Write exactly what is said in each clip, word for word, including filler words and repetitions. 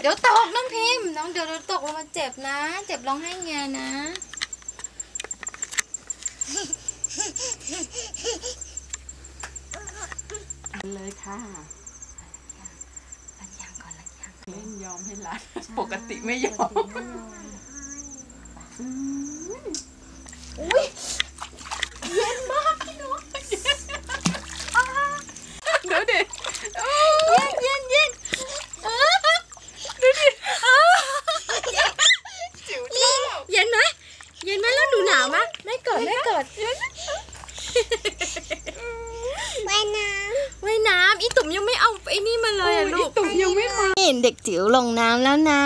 เดี๋ยวตกน้องพิมพ์น้องเดี๋ยวตกลงมาเจ็บนะเจ็บร้องไห้แงนะเลยค่ะรักยังก่อนรักยังเล่นยอมให้รักปกติไม่ยอมอุ้ยเย็นมากพี่น้องเดี๋ยวดิเย็นเย็นดูดิเย็นไหมเย็นไหมแล้วหนูหนาวไหมไม่เกิดไม่เกิดว่ายน้ำว่ายน้ำอีตุ่มยังไม่เอาไอ้นี่มาเลยอ่ะลูกตุ่มยังไม่มาเห็นเด็กจิ๋วลงน้ำแล้วนะ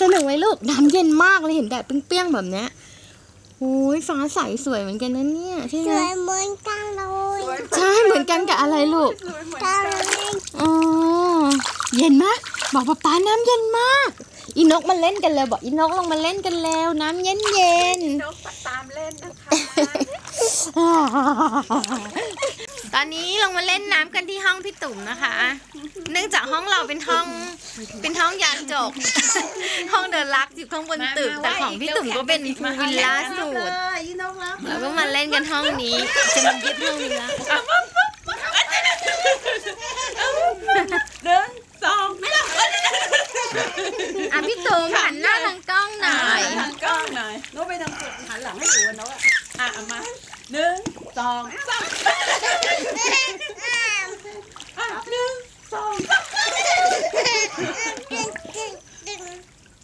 สนุกไหมลูกน้ำเย็นมากเลยเห็นแดดเปรี้ยงๆแบบเนี้ยโอ้ยฟ้าใสสวยเหมือนกันนะเนี่ยใช่ไหมสวยเหมือนกันเลยใช่เหมือนกันกับอะไรลูกกาลอ๋อเย็นมากบอกป๊าป๊าน้ำเย็นมากอีนกมาเล่นกันแล้วบอกอีนกลงมาเล่นกันแล้วน้ำเย็นเย็นนกตามเล่นนะคะตอนนี้ลงมาเล่นน้ำกันที่ห้องพี่ตุ่มนะคะเนื่องจากห้องเราเป็นห้องเป็นห้องยานจกห้องเดินลักอยู่ข้างบนตึกแต่ของพี่ตุ่มก็เป็นวิลล่าสูตรแล้วก็มาเล่นกันห้องนี้จะมายึดห้องนี้แล้วเดินสองไม่หลับอ่ะพี่ตุ่มหันหน้าทางกล้องหน่อยทางกล้องหน่อยโน้ไปทางตึกหันหลังให้ดูโน้อ่ะมาหนึ่งสองสามหนึ่งสอง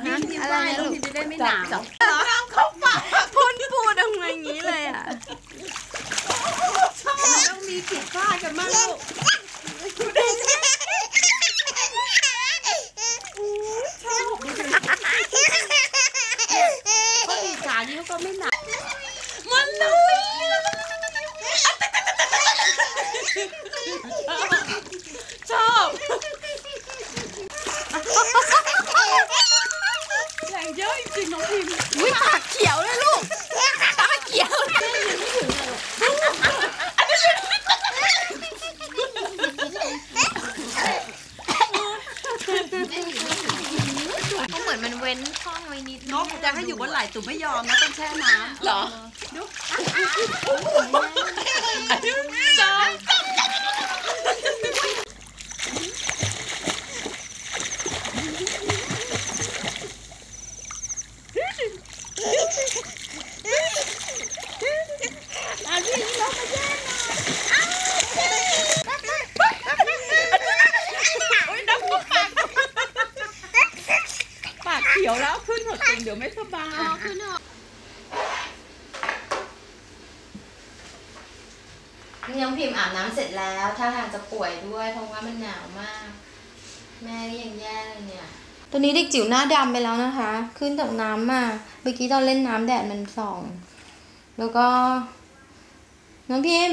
น้ำที่อะไรลูกที่ได้ไม่หนาวน้ำเข้าปากพ่นปูดอะไรอย่างนี้เลยอ่ะต้องมีเก็บผ้ากันมากลูกก็มีขาเนี้ยก็ไม่หนาวมันเลยชอบแรงเยอะจริงน้องพิมอุ้ยตาเขียวเลยลูกตาเขียวเลยเขาเหมือนมันเว้นช่องไว้นิดนกจะให้อยู่บนไหล่ตุ่มไม่ยอมนะต้องแช่น้ำเหรอดูจ้าเดี๋ยวแล้วขึ้นหดตึงเดี๋ยวไม่สบายอ๋อขึ้นหดน้องพิมอาบน้ำเสร็จแล้วท่าทางจะป่วยด้วยเพราะว่ามันหนาวมากแม่ก็ยังแย่เลยเนี่ยตอนนี้เด็กจิ๋วหน้าดำไปแล้วนะคะขึ้นจากน้ำมาเมื่อกี้ตอนเล่นน้ำแดดมันส่องแล้วก็น้องพิม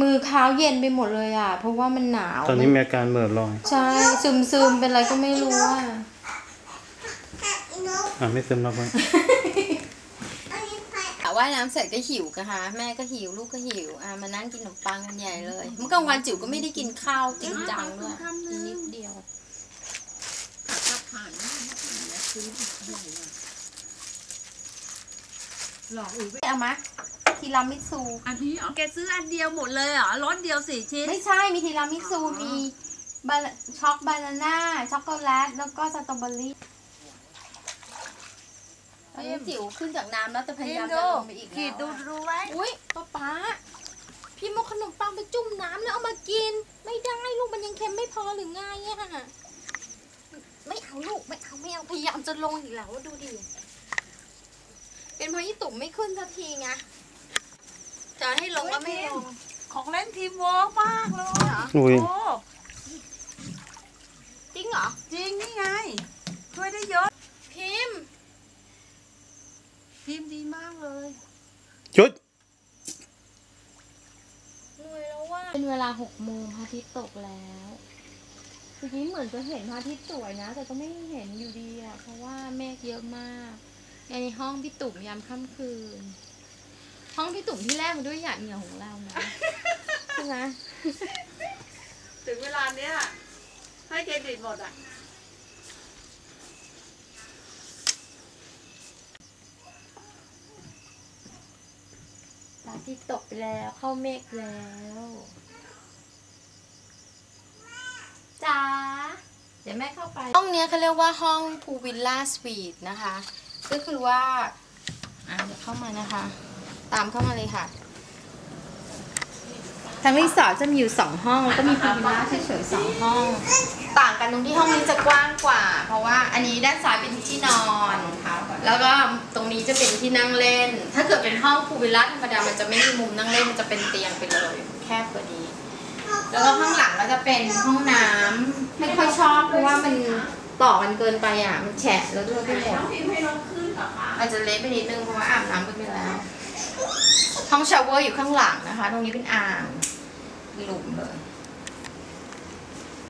มือเท้าเย็นไปหมดเลยอ่ะเพราะว่ามันหนาวตอนนี้มีอาการเหม่อลอยใช่ซึมๆเป็นอะไรก็ไม่รู้อ่ะอ่ะไม่ซึมแล้วมั้งว่ายน้ำเสร็จก็หิวกันค่ะแม่ก็หิวลูกก็หิวอ่ะมานั่งกินขนมปังกันใหญ่เลยเมื่อกลางวันจิ๋วก็ไม่ได้กินข้าวจริงจังเลยนิดเดียวหลอกอุ้ยเอามาทีรามิซูอันนี้อ๋อแกซื้ออันเดียวหมดเลยเหรอร้อนเดียวสี่ชิ้นไม่ใช่มีทีรามิซูมีช็อกบานาน่าช็อกโกแลตแล้วก็สตรอเบอรี่จิ๋วขึ้นจากน้ำแล้วจะพยายามจะลงไปอีกแล้วขีดดูดูไว้อุ้ยป๊าป๊าพี่มกขนมปังไปจุ่มน้ำแล้วเอามากินไม่ได้ลูกมันยังเค็มไม่พอหรือไงอะไม่เอาลูกไม่เอาไม่เอาพยายามจะลงอีกแล้วดูดิเป็นเพราะยี่ตุ่มไม่ขึ้นสักทีไงจะให้ลงก็ไม่ลงของเล่นทีมวอลมากเลยโอ้จริงเหรอจริงนี่ไงช่วยได้เยอะพิมพิมดีมากเลยหยุดเหนื่อยแล้วว่าเป็นเวลาหกโมงพระอาทิตย์ตกแล้วเมื่อกี้เหมือนจะเห็นพระอาทิตย์สวยนะแต่ก็ไม่เห็นอยู่ดีอะเพราะว่าเมฆเยอะมากในห้องพี่ตุ่มยามค่ำคืนห้องพี่ตุ่มที่แรกมันด้วยหยาดเหงื่อของเรานะ ใช่ไหมถึงเวลาเนี้ยให้เครดิตหมดอ่ะตอนที่ตกไปแล้วเข้าเมฆแล้วจ้าเดี๋ยวแม่เข้าไปห้องนี้เขาเรียกว่าห้องพูลวิลล่าสวีทนะคะก็คือว่าอ่ะเดี๋ยวเข้ามานะคะตามเข้ามาเลยค่ะทางรีสอร์ทจะมีอยู่สองห้องแล้วก็มีพูลวิลล่าเฉยๆสองห้องต่างกันตรงที่ห้องนี้จะกว้างกว่าเพราะว่าอันนี้ด้านซ้ายเป็นที่นอนค่ะแล้วก็ตรงนี้จะเป็นที่นั่งเล่นถ้าเกิดเป็นห้องพูลวิลล่าธรรมดามันจะไม่มีมุมนั่งเล่นมันจะเป็นเตียงไปเลยแคบกว่านี้แล้วก็ข้างหลังก็จะเป็นห้องน้ำไม่ค่อยชอบเพราะว่ามันต่อกันเกินไปอ่ะมันแฉะแล้วด้วยที่หมดอาจจะเละไปนิดนึงเพราะว่าอาบน้ำไปแล้วห้องชาวเวอร์อยู่ข้างหลังนะคะตรงนี้เป็นอ่างหลุมเลย